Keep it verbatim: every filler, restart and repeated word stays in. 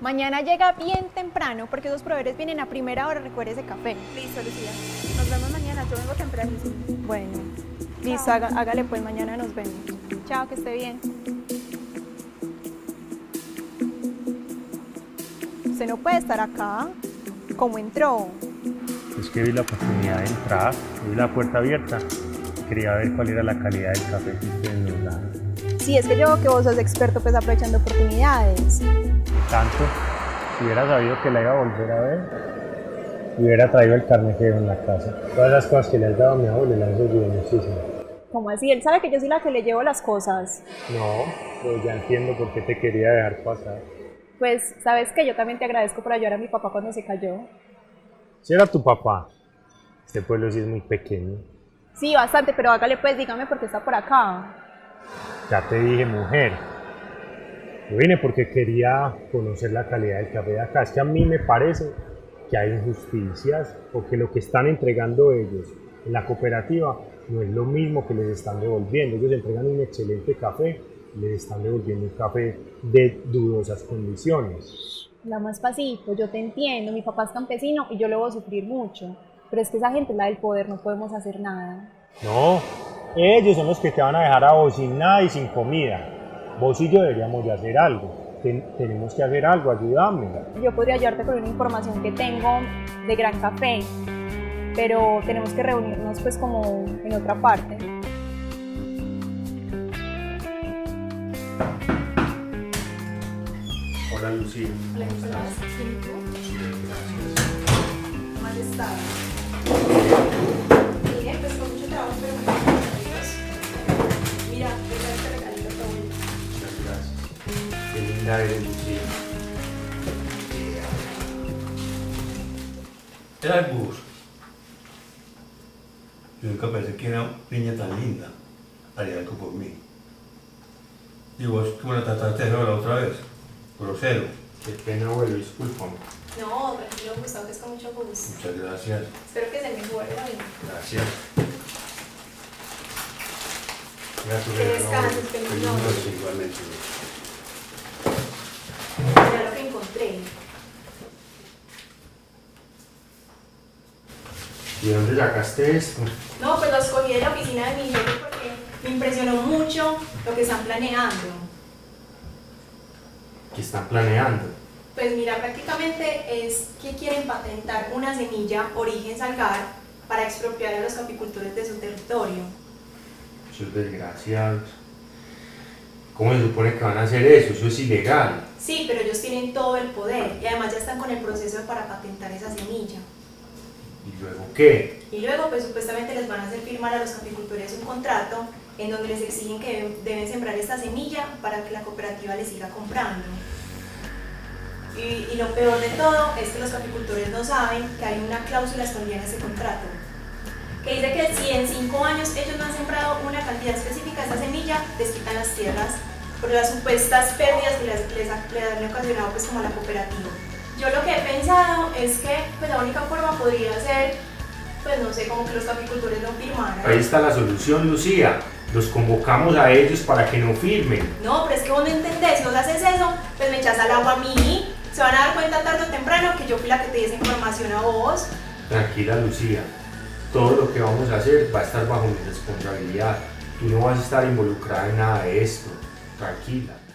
Mañana llega bien temprano porque los proveedores vienen a primera hora, recuérdese café. Listo, Lucía. Nos vemos mañana, yo vengo temprano. Bueno, listo, haga, hágale pues, mañana nos vemos. Chao, que esté bien. Usted no puede estar acá. ¿Cómo entró? Es que vi la oportunidad de entrar, vi la puerta abierta. Quería ver cuál era la calidad del café que ustedes nos daban. Sí, es que yo que vos sos experto pues aprovechando oportunidades. Tanto, si hubiera sabido que la iba a volver a ver, hubiera traído el carnejero en la casa. Todas las cosas que le has dado a mi abuelo las ayudó muchísimo. ¿Cómo así? Él sabe que yo soy la que le llevo las cosas. No, pues ya entiendo por qué te quería dejar pasar. Pues, ¿sabes qué? Yo también te agradezco por ayudar a mi papá cuando se cayó. Si era tu papá. Este pueblo sí es muy pequeño. Sí, bastante, pero hágale pues, dígame por qué está por acá. Ya te dije, mujer. Yo vine porque quería conocer la calidad del café de acá. Es que a mí me parece que hay injusticias, porque lo que están entregando ellos en la cooperativa no es lo mismo que les están devolviendo. Ellos entregan un excelente café, les están devolviendo un café de dudosas condiciones. La más pasito, yo te entiendo, mi papá es campesino y yo lo voy a sufrir mucho. Pero es que esa gente es la del poder, no podemos hacer nada. No, ellos son los que te van a dejar a vos sin nada y sin comida. Vos y yo deberíamos de hacer algo. Ten tenemos que hacer algo, ayúdame. Yo podría ayudarte con una información que tengo de GranCafé, pero tenemos que reunirnos pues como en otra parte. Hola Lucía. Hola, ¿cómo estás? ¿Sí? Sí, gracias. ¿Mal estado? Bien, pues con mucho trabajo, pero muy bien. Mira, te traigo este regalito todo bien. Muchas gracias. Qué linda eres, Lucía. Era el bus. Yo nunca pensé que era una niña tan linda. Haría algo por mí. Y vos, ¿cómo la trataste de robar otra vez? Grosero. Qué pena, abuelo, discúlpame. No, tranquilo, Gustavo, que es con mucho gusto. Muchas gracias. Espero que se me vuelva bien. Gracias. Gracias, que descanses, feliz noche. Feliz noche, igualmente. Mira lo que encontré. ¿Y dónde sacaste esto? No, pues lo escogí de la oficina de mi jefe porque me impresionó mucho lo que están planeando. ¿Qué están planeando? Pues mira, prácticamente es que quieren patentar una semilla origen Salgar para expropiar a los caficultores de su territorio. Esos desgraciados. ¿Cómo se supone que van a hacer eso? Eso es ilegal. Sí, pero ellos tienen todo el poder y además ya están con el proceso para patentar esa semilla. ¿Y luego qué? Y luego pues supuestamente les van a hacer firmar a los caficultores un contrato en donde les exigen que deben, deben sembrar esta semilla para que la cooperativa les siga comprando. Y, y lo peor de todo es que los caficultores no saben que hay una cláusula escondida en ese contrato, que dice que si en cinco años ellos no han sembrado una cantidad específica de esa semilla, les quitan las tierras por las supuestas pérdidas que les, les, les han ocasionado pues como a la cooperativa. Yo lo que he pensado es que pues, la única forma podría ser, pues no sé, como que los caficultores no firmaran. Ahí está la solución, Lucía. Los convocamos a ellos para que no firmen. No, pero es que vos no entendés, si vos haces eso, pues me echas al agua a mí. Se van a dar cuenta tarde o temprano que yo fui la que te di esa información a vos. Tranquila, Lucía. Todo lo que vamos a hacer va a estar bajo mi responsabilidad. Tú no vas a estar involucrada en nada de esto. Tranquila.